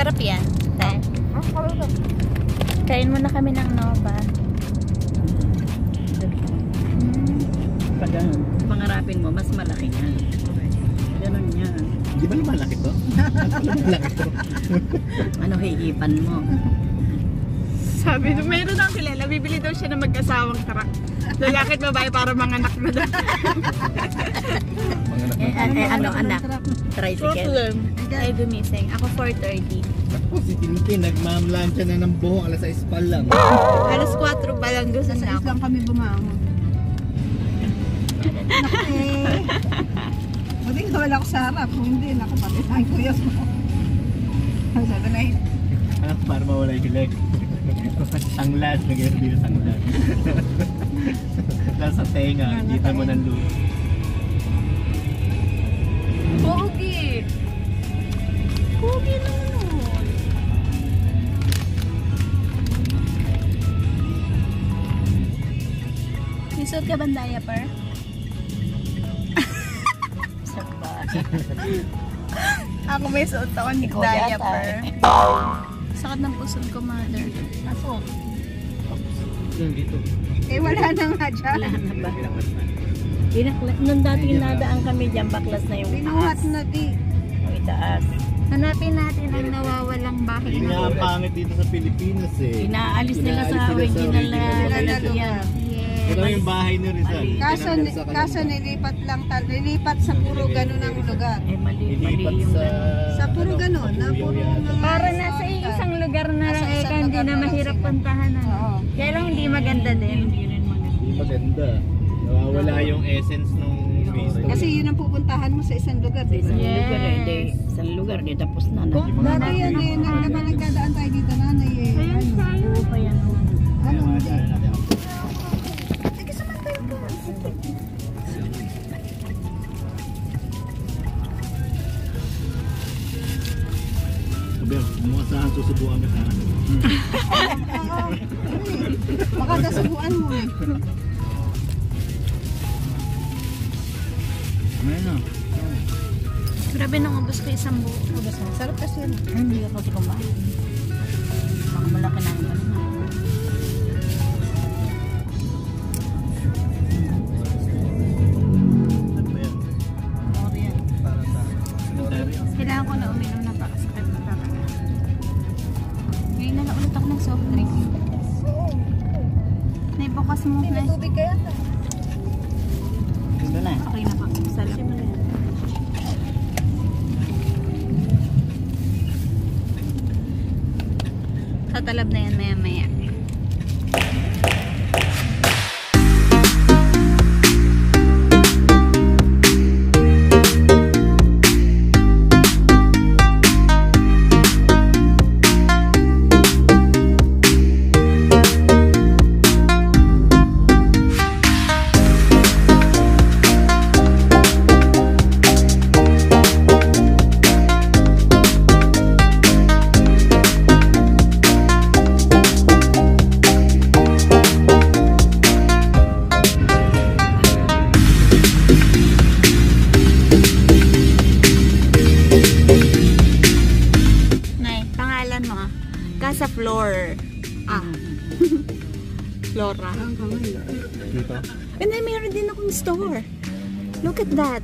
Sarap yan. Kain muna kami ng Nova. Pangarapin mo, mas malaki yan. Ganun yan. Di ba malaki to? Ano hihipan mo? Sabi, mayroon ang kilala. Bibili daw siya ng mag-asawang truck. Lalaki at babae para manganak na daw. Ano anak? Tricycle. Ay gumising. Ako 4:30. Ako si Tintin. Nagmamlaan siya na ng buhok. Alas 6 pa lang. Alas 4 pa lang. Gusto na ako. Alas 6 lang kami bumangon. Buti nga wala ko sa harap. Kung hindi, nakapatid ang kuyos mo. Ang sabi na yun. Para mawala yung leg. Sanglad, nag-airview na sanglad. Nasa tenga, kita mo ng lupa. Pogi! Pogi naman nun! May suot ka bang diaper? Samba. Ako may suot ako ng diaper. Sakit ng pusod ko, mother. Ako. Eh, wala na nga dyan. Wala na ba? Nung dating nadaan kami dyan, baklas na yung taas. Binuhat na di. O, itaas. Hanapin natin ang nawawalang bahay ng oras. Pinapangit dito sa Pilipinas eh. Inaalis nila sa awing ginalalagyan. Ito yung bahay na Rizal. Kaso nilipat lang tayo. Nilipat sa puro ganun ang lugar. Eh, mali yung ganun. Sa puro ganun. Para nasa isang lugar na lang eh, hindi na mahirap puntahan. Kaya lang hindi maganda din. Hindi maganda. Wala yung essence ng history. Kasi yun ang pupuntahan mo sa isang lugar. Sa isang lugar eh. Isang lugar eh. Tapos na. Dati yan eh. Naman nagkadaan tayo dito nanay eh. Ayan tayo. Ano hindi? Mukha saan susubuan ka saan? Baka nasubuan mo eh. Ayan na. Grabe nang ubos ko isang buo. Sarap kasi yun. Hindi ako kasi kumain. Baka malaki na yun. Kailangan ko na uminom na para sa kanya. Nalaulit ako ng soft drink. Naibukas mo na. Pinatubig ka yata. Doon na. Okay na pa. Salap. Tatalab na yan maya maya. Flora. And then mayroon din akong store. Look at that.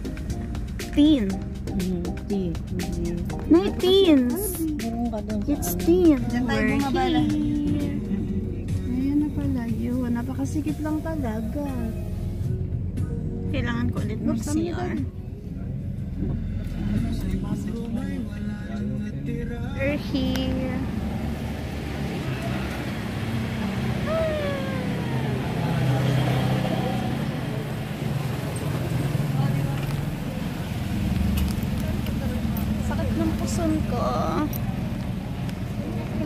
Teen. No, teens. It's teen. We're here. Ayan na pala yun. Napakasikip lang talaga. Kailangan ko ulit ng CR. We're here. Sakit ng po person ko.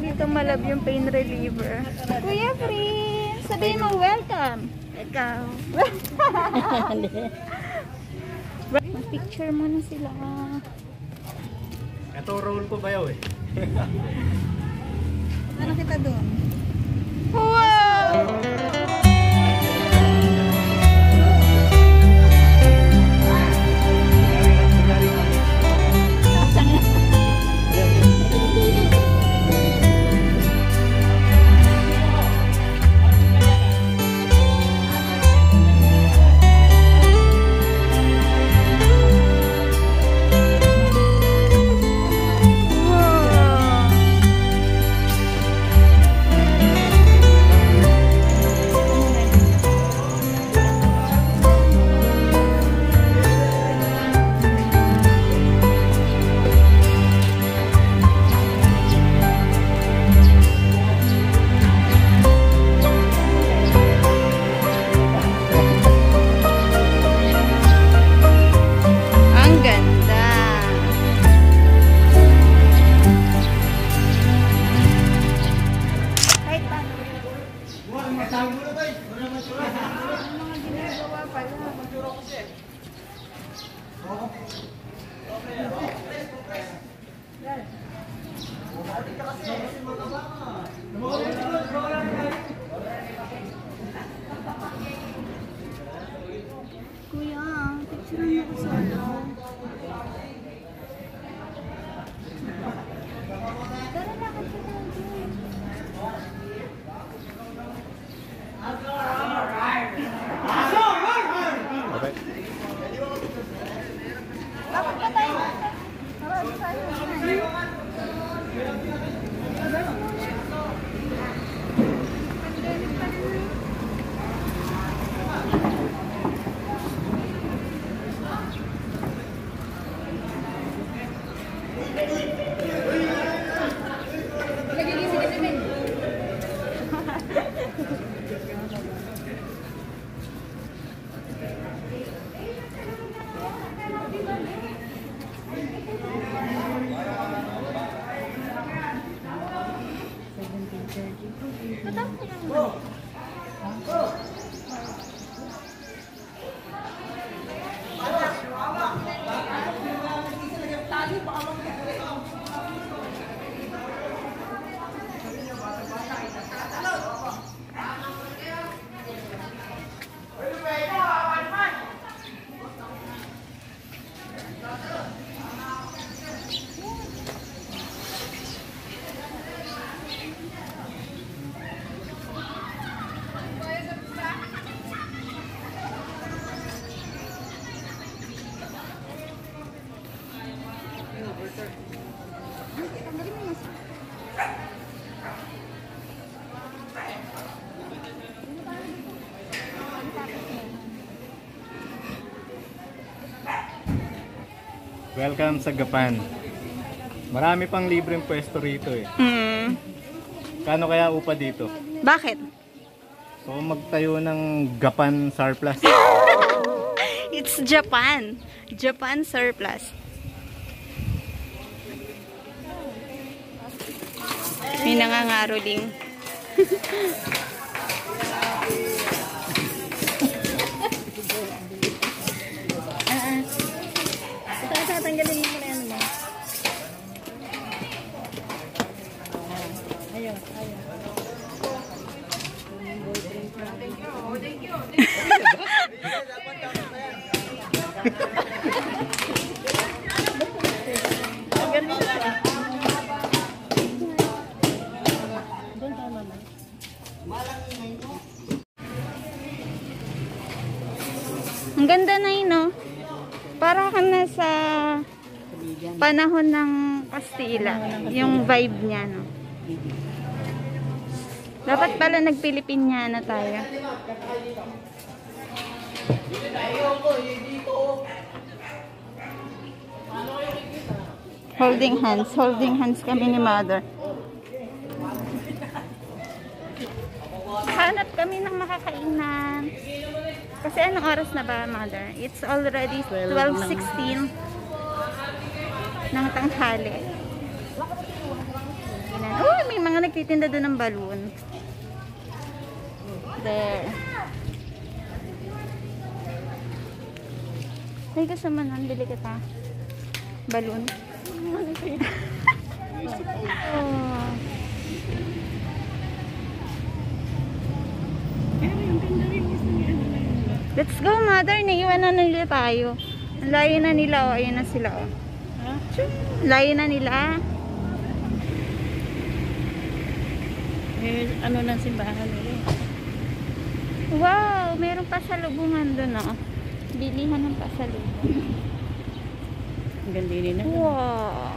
Dito malab yung pain reliever. Kuya Prince, sabihin mo welcome. Ikaw. Picture mo na sila. Ito roll ko bayaw eh. Ano kita doon? Wow! Welcome sa Gapan. Marami pang libreng pwesto rito eh. Mm. Kano kaya upa dito? Bakit? So magtayo ng Gapan surplus. It's Japan. Japan surplus. May nangangaro ding. Tanggalin mo na yan naman. Ayun, ayun. Thank you. Ang ganda na yun, no? Para ka na sa panahon ng Kastila, yung vibe niya, no? Dapat pala nag-Pilipinyana tayo. Holding hands kami ni Mother. Hanap kami ng makakainan. Kasi anong oras na ba, Mother? It's already 12:16. ng tanghali. Oh, may mga nagtitinda doon ng balloon. There. Ay, kasama nun. Bili kita. Balloon. Oh. Let's go, mother. Naiwan na nila tayo. Layo na nila. Oh. Ayan na sila. Oh. Layo na nila. Ano na simbahan nila. Wow! Meron pasalubungan doon. Oh. Bilihan ng pasalubungan. Ang ganda rin na. Wow!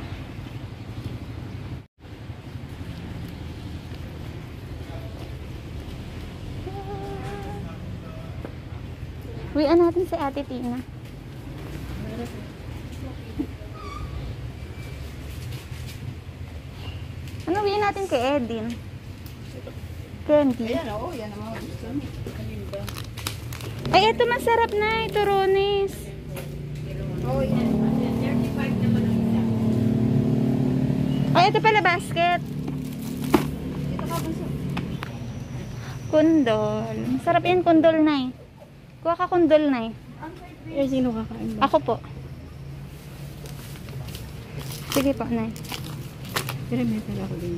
Uwian natin si Ate Tina. Ano uwian natin kay Edin? Candy. Ayan o, yan ang mga gusto. Ay, ito masarap na. Ito, Ronis. Oh, yan. 35 naman ang isa. Ay, ito pala basket. Ito ka gusto. Kundol. Masarap yan, kundol na eh. Kuha ka kundol na eh. Ay, sino kakain ba? Ako po. Sige po, Nay. Pero may pala ako din.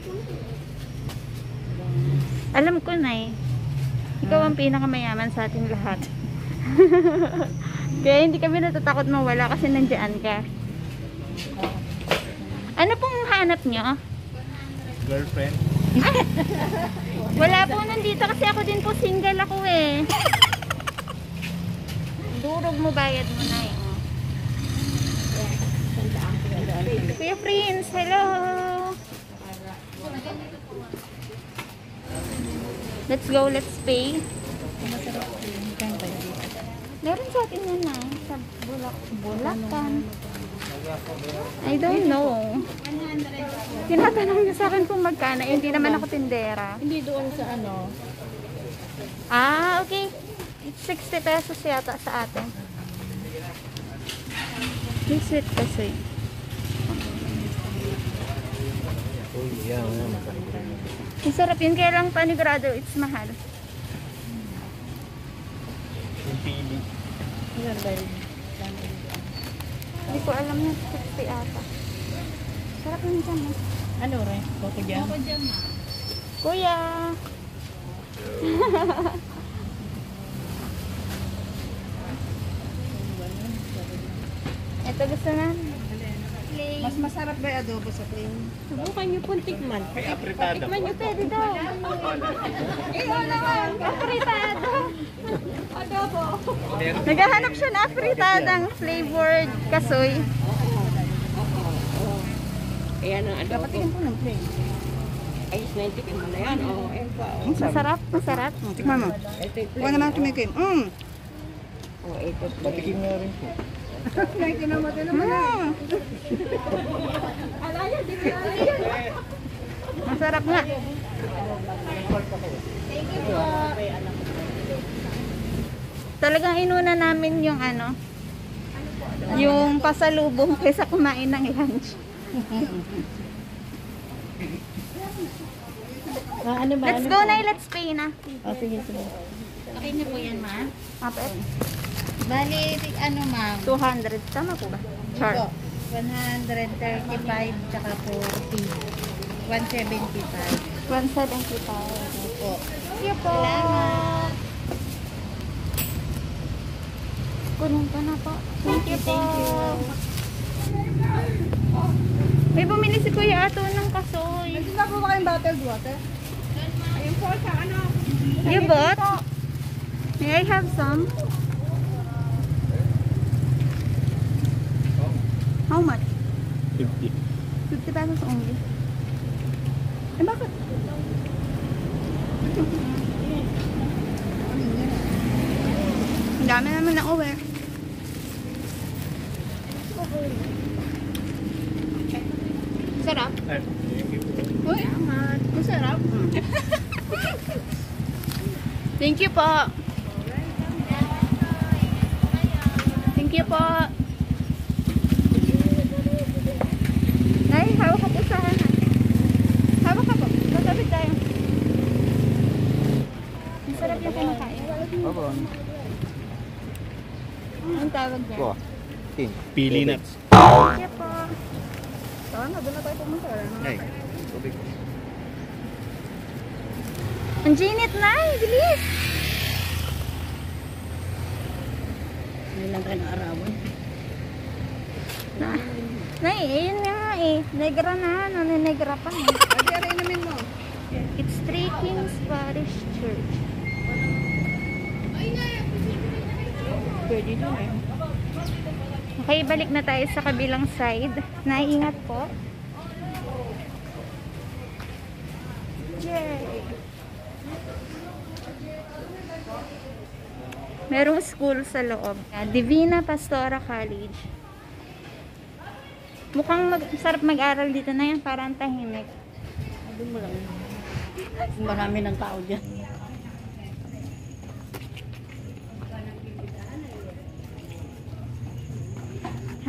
Alam ko, Nay. Ikaw ang pinakamayaman sa ating lahat. Kaya hindi kami natatakot mawala kasi nandiyan ka. Ano pong hanap nyo? Girlfriend. Wala po nandito kasi ako din po single ako eh. Durog mo, bayad mo na eh. Kuya Prince, hello! Let's go, let's pay. Meron sa atin yan na eh. Sa Bulacan. I don't know. Tinatanong niyo sa akin kung magkano. Hindi naman ako tindera. Hindi doon sa ano. Ah, okay. 60 pesos yata sa atin. May sweet kasi. Ang sarap yun. Kaya lang panigrado. It's mahal. Yung pili. Hindi ko alam na 60 ata. Sarap yun dyan eh. Ano rin? Boko dyan? Boko dyan ma. Kuya! Ito gusto na. Plain. Mas masarap ba adobo sa plain? Subukan niyo pong tikman. May apritada po. Tikman niyo pwede daw. Iyo naman. Apritada. Adobo. Naghahanap siya na apritadang flavored kasoy. Ayan ang adobo. Dapat tingin po ng plain. Ayos na yung tikman na yan. Masarap, masarap. Tikman mo. Huwag naman tumikim. Patikim niya rin po. Kahit yun ang matinaman eh. Alaya, di ba alaya? Masarap nga. Thank you po. Talagang inuna namin yung ano, yung pasalubong kaysa kumain ng lunch. Let's go na, let's pay na. O sige, sige. Okay na po yan ma? Kapit. Bali, ano ma'am? 200. Tama po ba? Char. 135 tsaka 40. 175. 175 po. Thank you po. Salamat. Kunin ko na po. Thank you po. May bumili si Kuya Ato ng kasoy. May sila po ba kayong bottled water? Ayun po sa ano. You bought? May I have some? How much? 50. 50 pesos only. Eh, bakit? Ang dami namin na uwi. Sarap? Uy, amat. Masarap. Thank you po. Thank you po. Anong tawag niya? Oh, pili nuts. Sige po. Saan na? Doon na tayo pumunta. Ay, tubig. Ang ginit na! Bilis! May lang tayo ng arawan. Nay, ayun nga eh. Negra na. Nanenegra pa. Adi, aray namin mo. It's Three Kings Parish Church. Pwede na eh. Okay, balik na tayo sa kabilang side. Naiingat po. Yay! Merong school sa loob. Divina Pastora College. Mukhang sarap mag-aral dito na yan. Parang tahimik. Doon mo lang. Marami ng tao dyan.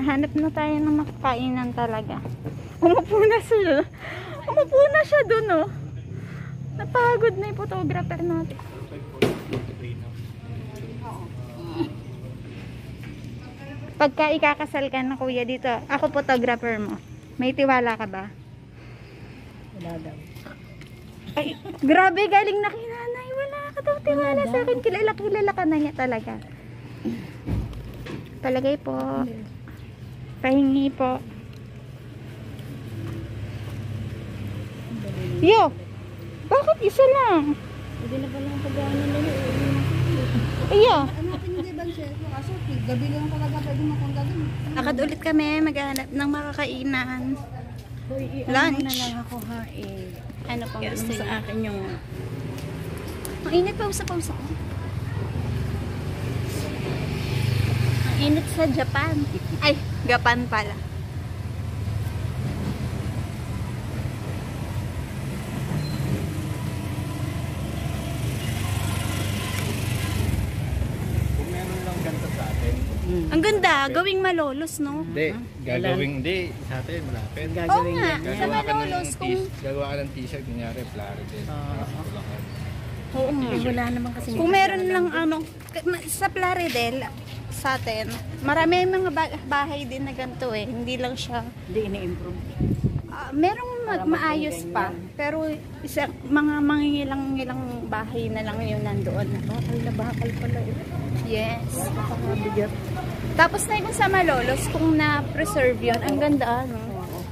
Hanap na tayo ng makakainan talaga. Umupo na siya. Umupo na siya dun oh. Napagod na yung photographer natin. Pagka ikakasal ka na kuya dito, ako photographer mo. May tiwala ka ba? Wala daw. Ay, grabe galing na kay nanay. Wala ka daw tiwala sa akin. Kilala ka na niya talaga. Palagay po. Pahingi po. Yo! Bakit isa lang? Hindi na pala ang pag-aanan na yun. Iyo! Hanapin hindi ba ang cellphone? Kaso gabi lang talaga pwede makunta din. Akad ulit kami maghanap ng makakainan. Lunch! Ano na lang ako ha eh. Ano pang gusto sa akin yung... Ang init pausa-pausa ko. Ang init sa Japan. Ay! Gapan pala. Ang ganda, gawing malolos, no? Hindi, gagawing hindi. Sa atin, malapit. Oo nga, sa malolos kung... Gagawa ka ng t-shirt, kunyari, plari din. Oo nga, wala naman kasi... Kung meron lang ano, sa Plaridel, sa atin, marami yung mga bahay din na ganito eh. Hindi lang siya... Hindi ini-improve. Merong maayos pa, pero isa, mga mangingilang-ngilang bahay na lang yun nandoon. Bakal na bakal pala eh. Yes. Tapos na yung sa malolos, kung na-preserve yun, ang ganda ano.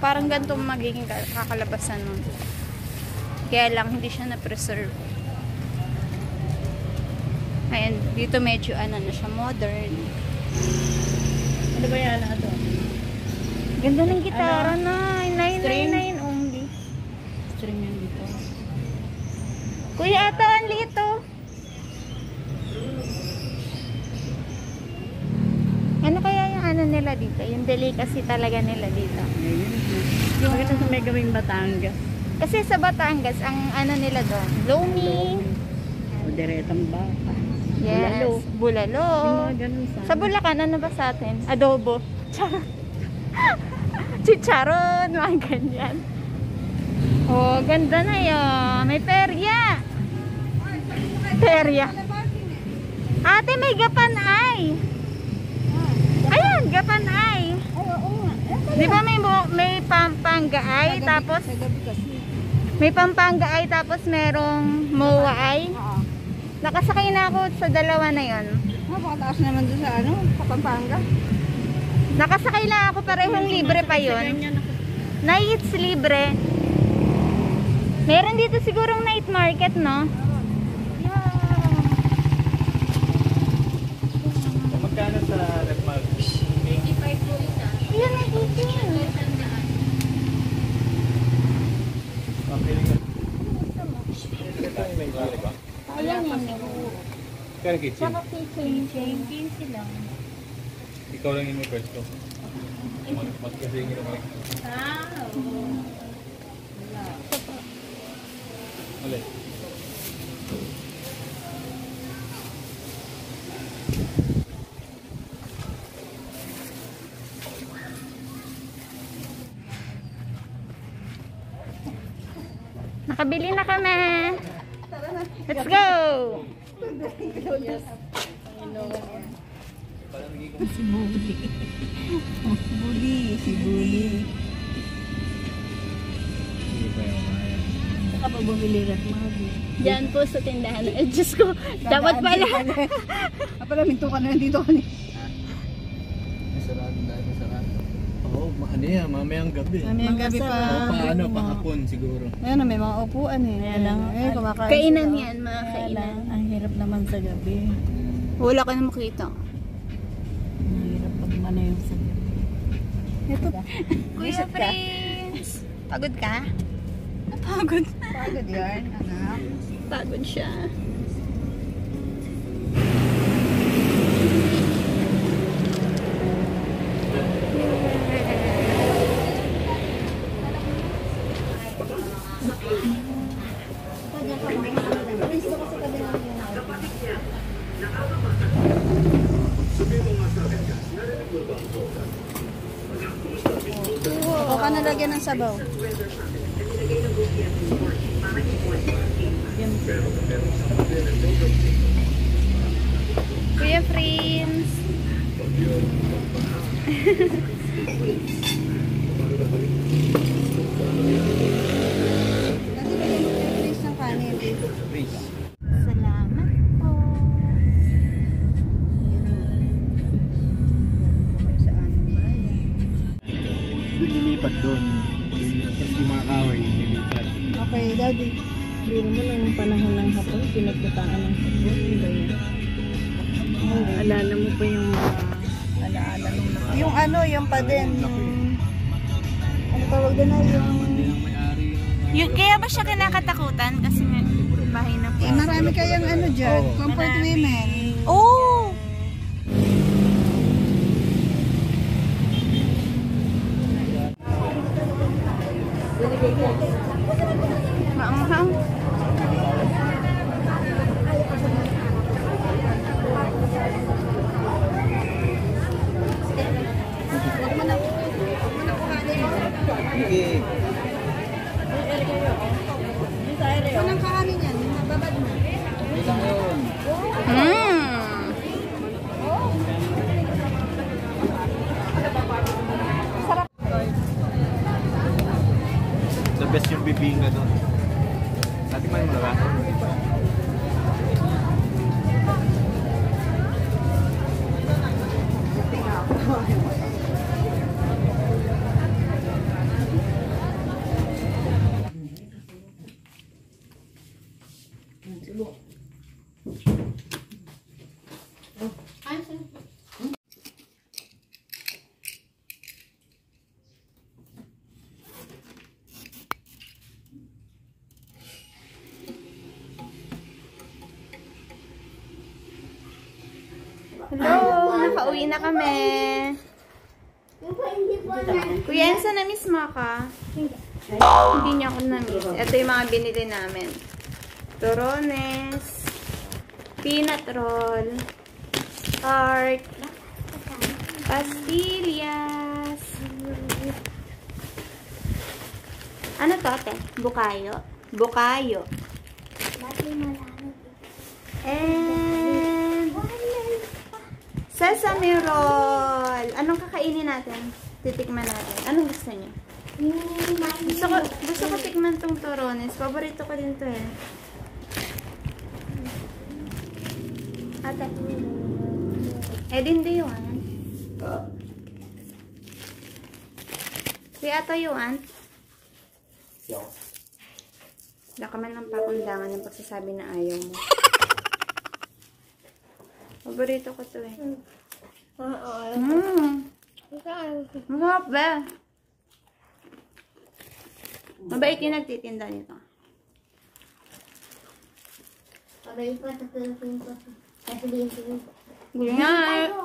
Parang ganito magiging kakalabasan nun. Kaya lang, hindi siya na-preserve. Ayan, dito medyo ano na siya, modern. Ano ba yan na ito? Ganda ng gitara na. 999 only. String yan dito. Kuya, ito, ang liit to. Ano kaya yung ano nila dito? Yung delicacy talaga nila dito. Yung maganda sa may gawing Batangas. Kasi sa Batangas, ang ano nila doon? Lomi. Moderetang baka. Yes. Bulalo. Sa Bulacan, ano ba sa atin? Adobo. Chicharon. Mga ganyan. Oh, ganda na yun. May perya. Perya. Ate, may gapan ay. Ayan, gapan ay. Di ba may pampanga ay, tapos may pampanga ay, tapos merong moa ay. Nakasakay na ako sa dalawa na yun. Napakataas naman doon sa ano, pampanga. Nakasakay lang ako, parehong libre pa yun. Nights libre. Meron dito sigurong night market, no? Magkano sa red market? 25 po isa. Iyan na dito. Ayan yun. Kaya kitchen? Saka kitchen. Kitchen sila. Ikaw lang yung may pwesto. Mas kasi yung ginawa. Ulit. Nakabili na kami. Let's go! Si Bully. Bully. Si Bully. Saka pa bumili rin. Diyan po sa tindahan. Eh, Diyos ko. Dapat pala. Kapala, minto ka na nandito ka niya. Masarado dahil masarado. Oo, ano yan, mamayang gabi. Mamayang gabi pa. Paano, pakapon siguro. Ayan, may mga upuan eh. Kainan yan, mga kainan. Ang hirap naman sa gabi. Wala ka na makita. Ano yung sagot? Ito ba? Kuya Prince! Pagod ka? Napagod. Pagod yun, anak. Pagod siya. Baka nalagyan ng sabaw. Kuya Prince! Lilipat doon. Tapos yung mga kaway, lilipat. Okay, Daddy. Hindi naman ang panahon ng hapon, pinagkutaan ng hapon. Alala mo pa yung alaala ng mga... Yung ano, yung pa din. Ano tawag doon na yung... Kaya ba siya kinakatakutan? Kasi bahay na po. Eh, marami kayang ano dyan. Comfort women. Oh! Maanghang. Anong kahanin yan? Mababad mo. Best yung bibinga doon. Natin man yung lahat. Hello! Nakauwi na kami. Kuya, saan na-miss mo ka? Hindi niya ako na-miss. Ito yung mga binili namin. Turones, peanut roll, heart, pastillas. Ano to, ate? Bukayo? Bukayo. And... sesame roll. Anong kakainin natin? Titikman natin. Anong gusto niyo? Gusto ko tikman tong turones. Paborito ko din to eh. Ate. Eh, din do you want? Si Ato, you want? Baka man lang pakundangan ng pagsasabi na ayaw mo. Paborito ko ito eh. Masarap ba? Mabait yung nagtitinda nito. Mabait pa. Good night!